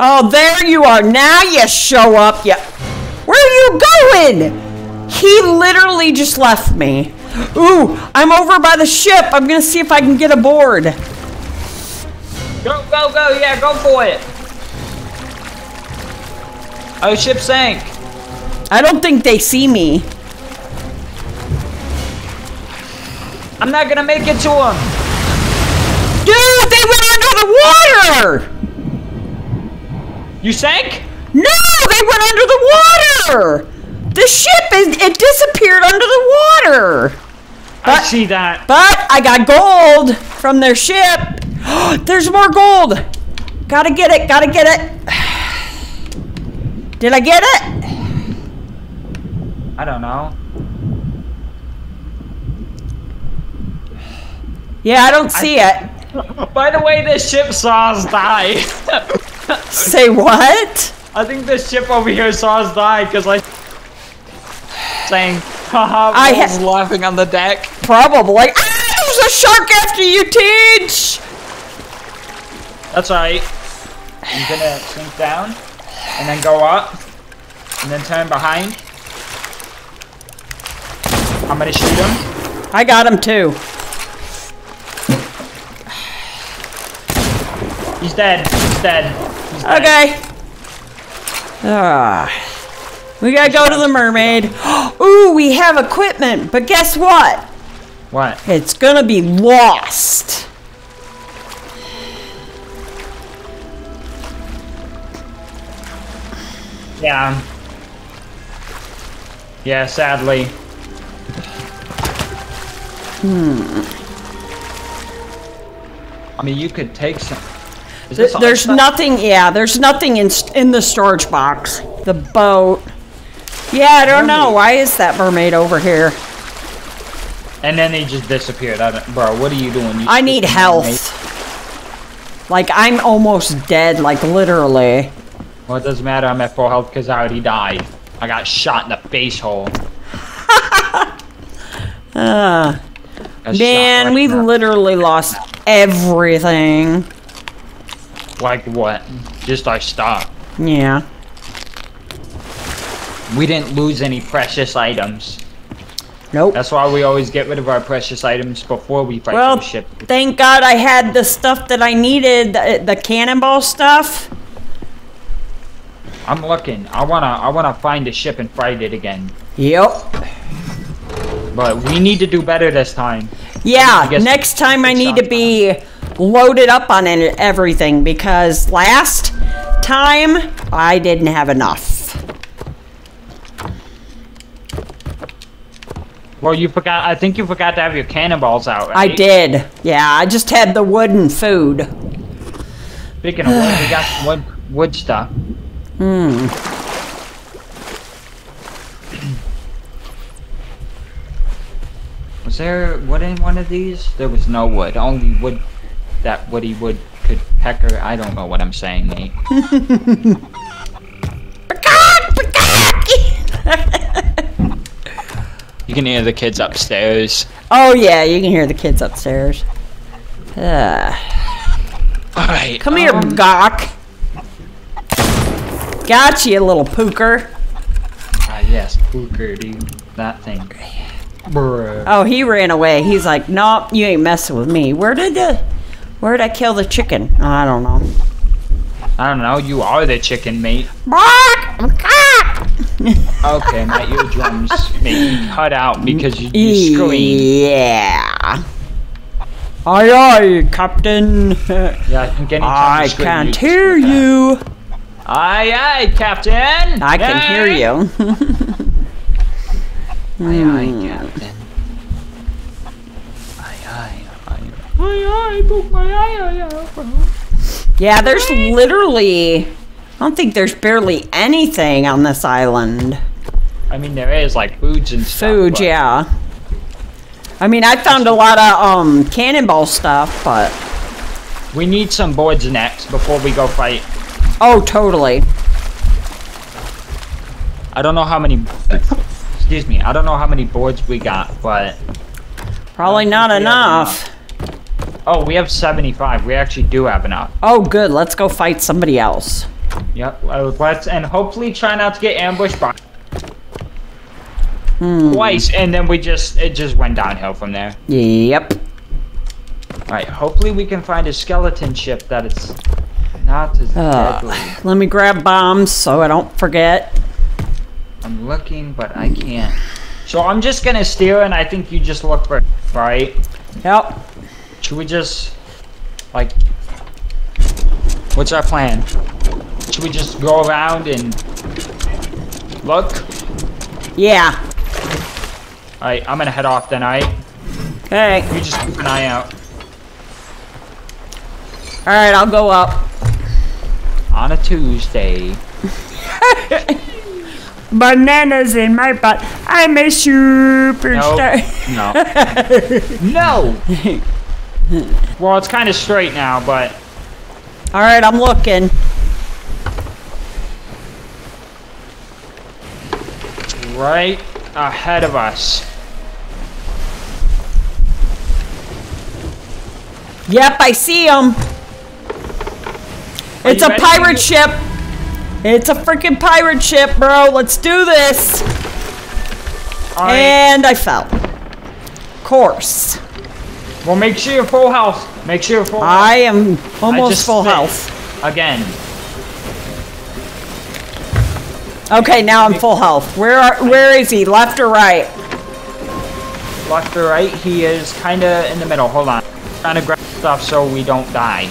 Oh, there you are, now you show up, yeah. Where are you going? He literally just left me. Ooh, I'm over by the ship, I'm gonna see if I can get aboard. Go, go, go, yeah, go for it. Oh, ship sank. I don't think they see me. I'm not gonna make it to them. Dude, they went under the water! You sank? No, they went under the water! The ship, is, it disappeared under the water. But, I see that. But I got gold from their ship. There's more gold. Gotta get it, gotta get it. Did I get it? I don't know. Yeah, I don't see I, it. By the way, this ship saw us die. Say what? I think this ship over here saw us die because I saying, haha, I was laughing on the deck. Probably. Ah, there's a shark after you, Teach! That's right. I'm gonna sink down and then go up and then turn behind. I'm gonna shoot him. I got him too. He's dead. He's dead. He's dead. Okay. Ah, we gotta go to the mermaid. Ooh, we have equipment, but guess what? What? It's gonna be lost. Yeah. Yeah, sadly. Hmm. I mean, you could take some. Is this all there's stuff? Nothing. Yeah, there's nothing in in the storage box. The boat. Yeah, I don't know. Why is that mermaid over here? And then he just disappeared. I don't, bro, what are you doing? You I need health. Mermaid? Like, I'm almost dead. Like, literally. Well, it doesn't matter. I'm at full health because I already died. I got shot in the face hole. uh, man, right we've now. literally lost everything. Like what? Just I stopped. Yeah. We didn't lose any precious items. Nope. That's why we always get rid of our precious items before we fight well, the ship. Thank God I had the stuff that I needed, the, the cannonball stuff. I'm looking. I wanna. I wanna find the ship and fight it again. Yep. But we need to do better this time. Yeah. Next time I need to be loaded up on everything because last time I didn't have enough. Well, you forgot. I think you forgot to have your cannonballs out, right? I did. Yeah, I just had the wood and food. Speaking of wood, we got wood, wood stuff. Hmm. Was there wood in one of these? There was no wood. Only wood that Woody Wood could pecker. I don't know what I'm saying, mate. You can hear the kids upstairs. Oh yeah, you can hear the kids upstairs. Uh. All right. Come um, here, Gawk. Got you, little pooker. Ah uh, yes, pooker, dude. That thing. Bruh. Oh, he ran away. He's like, nope, you ain't messing with me. Where did the, where did I kill the chicken? Oh, I don't know. I don't know. You are the chicken, mate. Okay, Matt, your drums may cut out because you, you screamed. Yeah. Aye, aye, Captain. Yeah, I think anytime I you can't you hear you. Aye, aye, Captain. I can aye. hear you. Aye, aye, Captain. Aye, aye, aye. Aye, aye, poke my eye out. Yeah, there's literally... I don't think there's barely anything on this island. I mean, there is like foods and stuff. Food, yeah. I mean, I found a lot of um cannonball stuff, but we need some boards next before we go fight. Oh, totally. I don't know how many. Excuse me. I don't know how many boards we got, but probably not enough. enough. Oh, we have seventy-five. We actually do have enough. Oh, good. Let's go fight somebody else. Yep, let's, and hopefully try not to get ambushed by mm. twice, and then we just, it just went downhill from there. Yep. Alright, hopefully we can find a skeleton ship that it's not as uh, deadly. Let me grab bombs so I don't forget. I'm looking, but I can't. So I'm just gonna steer, and I think you just look for right? Yep. Should we just, like, what's our plan? Should we just go around and look? Yeah. Alright, I'm gonna head off then, alright? Okay. You just keep an eye out. Alright, I'll go up. On a Tuesday. Bananas in my butt. I'm a superstar. Nope. No. No! Well, it's kind of straight now, but... Alright, I'm looking. Right ahead of us. Yep, I see him. It's a pirate ship. It's a freaking pirate ship, bro. Let's do this. Right. And I fell. Of course. Well, make sure you're full health. Make sure you're full health. I am almost full health. Again. Okay, now I'm full health. Where are, where is he? Left or right? Left or right? He is kind of in the middle. Hold on. I'm trying to grab stuff so we don't die.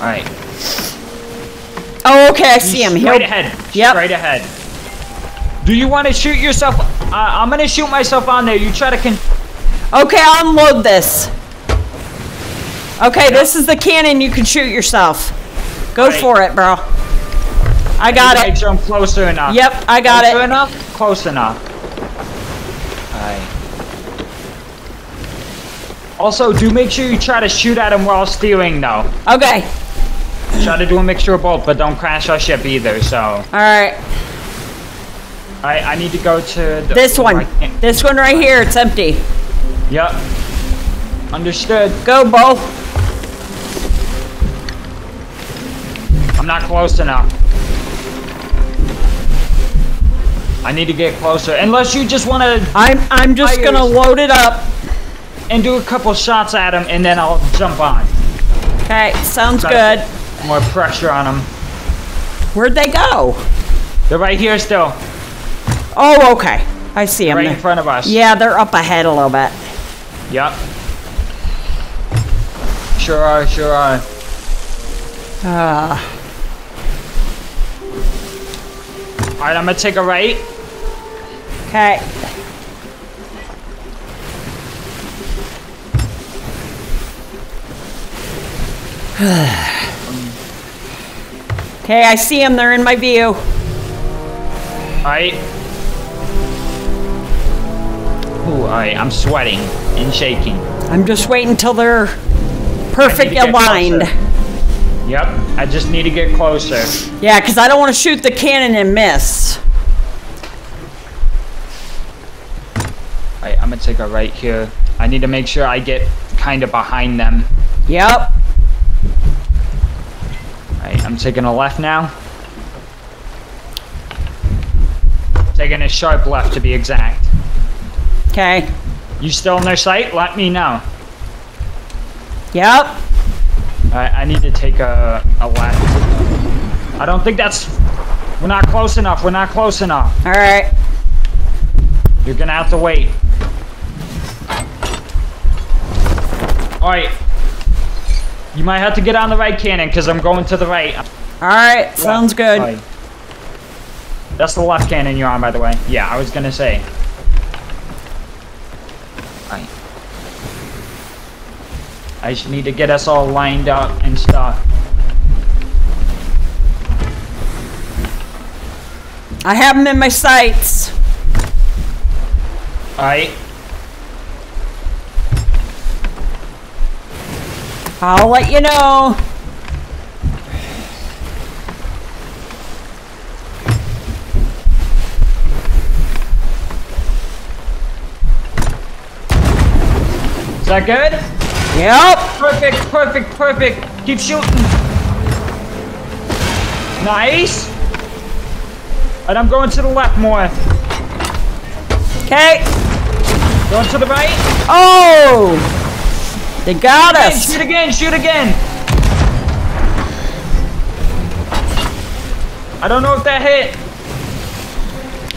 All right. Oh, okay, I see him. Straight ahead. Yep. Straight ahead. Do you want to shoot yourself? Uh, I'm gonna shoot myself on there. You try to con. Okay, I'll unload this. Okay, yep. This is the cannon you can shoot yourself. Go right. for it, bro. I got it. Make sure I'm closer enough. Yep, I got closer it. Enough? Close enough. All right. Also, do make sure you try to shoot at him while steering, though. Okay. Try to do a mixture of both, but don't crash our ship either, so. Alright. Alright, I need to go to... The, this one. This one right here. It's empty. Yep. Understood. Go, Bo. I'm not close enough. I need to get closer. Unless you just want to... I'm, I'm just going to load it up. And do a couple shots at him, and then I'll jump on. Okay, sounds good. More pressure on him. Where'd they go? They're right here still. Oh, okay. I see them. Right in front of us. Yeah, they're up ahead a little bit. Yep. Sure are, sure are. Uh. All right, I'm gonna take a right. Okay. Okay, I see them. They're in my view. Alright. Ooh, alright. I'm sweating and shaking. I'm just waiting until they're perfectly aligned. Yep. I just need to get closer. Yeah, because I don't want to shoot the cannon and miss. Alright, I'm going to take a right here. I need to make sure I get kind of behind them. Yep. I'm taking a left now. Taking a sharp left to be exact. Okay. You still in their sight? Let me know. Yep. Alright, I need to take a, a left. I don't think that's... We're not close enough. We're not close enough. Alright. You're gonna have to wait. Alright. You might have to get on the right cannon, because I'm going to the right. All right, sounds good. Right. That's the left cannon you're on, by the way. Yeah, I was going to say. All right. I just need to get us all lined up and stuff. I have them in my sights. All right. I'll let you know. Is that good? Yep. Perfect, perfect, perfect. Keep shooting. Nice. And I'm going to the left more. Okay. Going to the right. Oh! They got us! Shoot again! Shoot again! I don't know if that hit.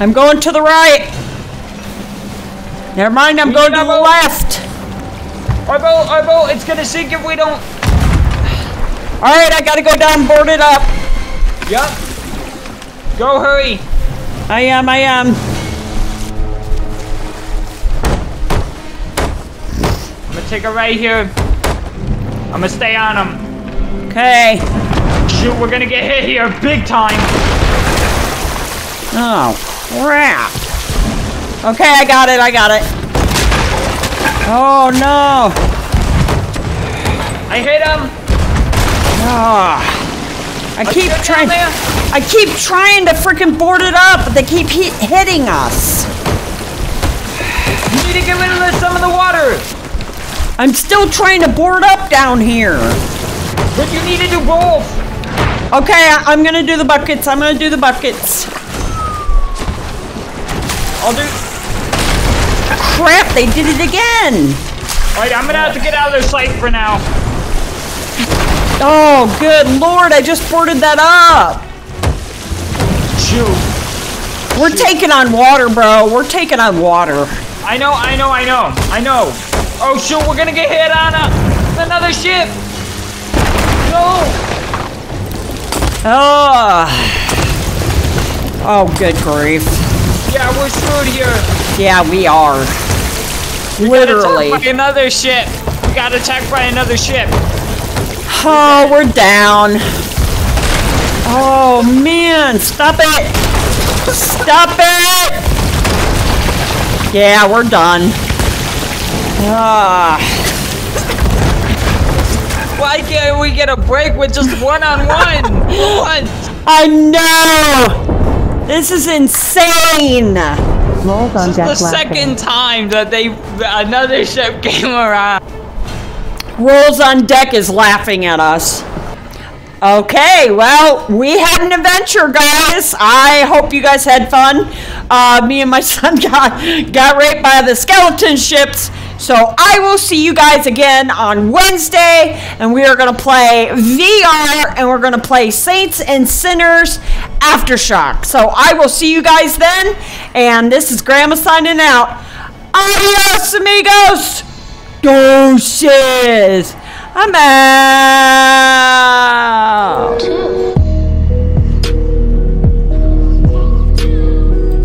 I'm going to the right. Never mind, I'm going to the left. Arbo, Arbo, it's gonna sink if we don't. All right, I gotta go down, board it up. Yup. Go, hurry. I am. I am. Take it right here. I'm gonna stay on him. Okay. Shoot, we're gonna get hit here big time. Oh, crap. Okay, I got it, I got it. Oh, no. I hit him. Oh. I, I keep trying. I keep trying to freaking board it up, but they keep he hitting us. You need to get rid of this, some of the water. I'm still trying to board up down here. But you need to do both. Okay, I'm gonna do the buckets. I'm gonna do the buckets. I'll do... Crap, they did it again. All right, I'm gonna have to get out of their sight for now. Oh, good Lord, I just boarded that up. Shoot. We're Shoot. taking on water, bro. We're taking on water. I know, I know, I know, I know. Oh shoot, we're gonna get hit on a, another ship! No! Oh. Oh, good grief. Yeah, we're screwed here. Yeah, we are. We Literally. Got attacked by another ship. We got attacked by another ship. Oh, we're down. Oh, man. Stop it. Stop it. Yeah, we're done. Ah. Why can't we get a break with just one-on-one? One. I know! This is insane! This is the second time that they another ship came around. Rolls on Deck is laughing at us. Okay, well, we had an adventure, guys. I hope you guys had fun. Uh, me and my son got, got raped by the skeleton ships. So I will see you guys again on Wednesday, and we are going to play V R, and we're going to play Saints and Sinners Aftershock. So I will see you guys then, and this is Grandma signing out. Adios, amigos. Doses. I'm out.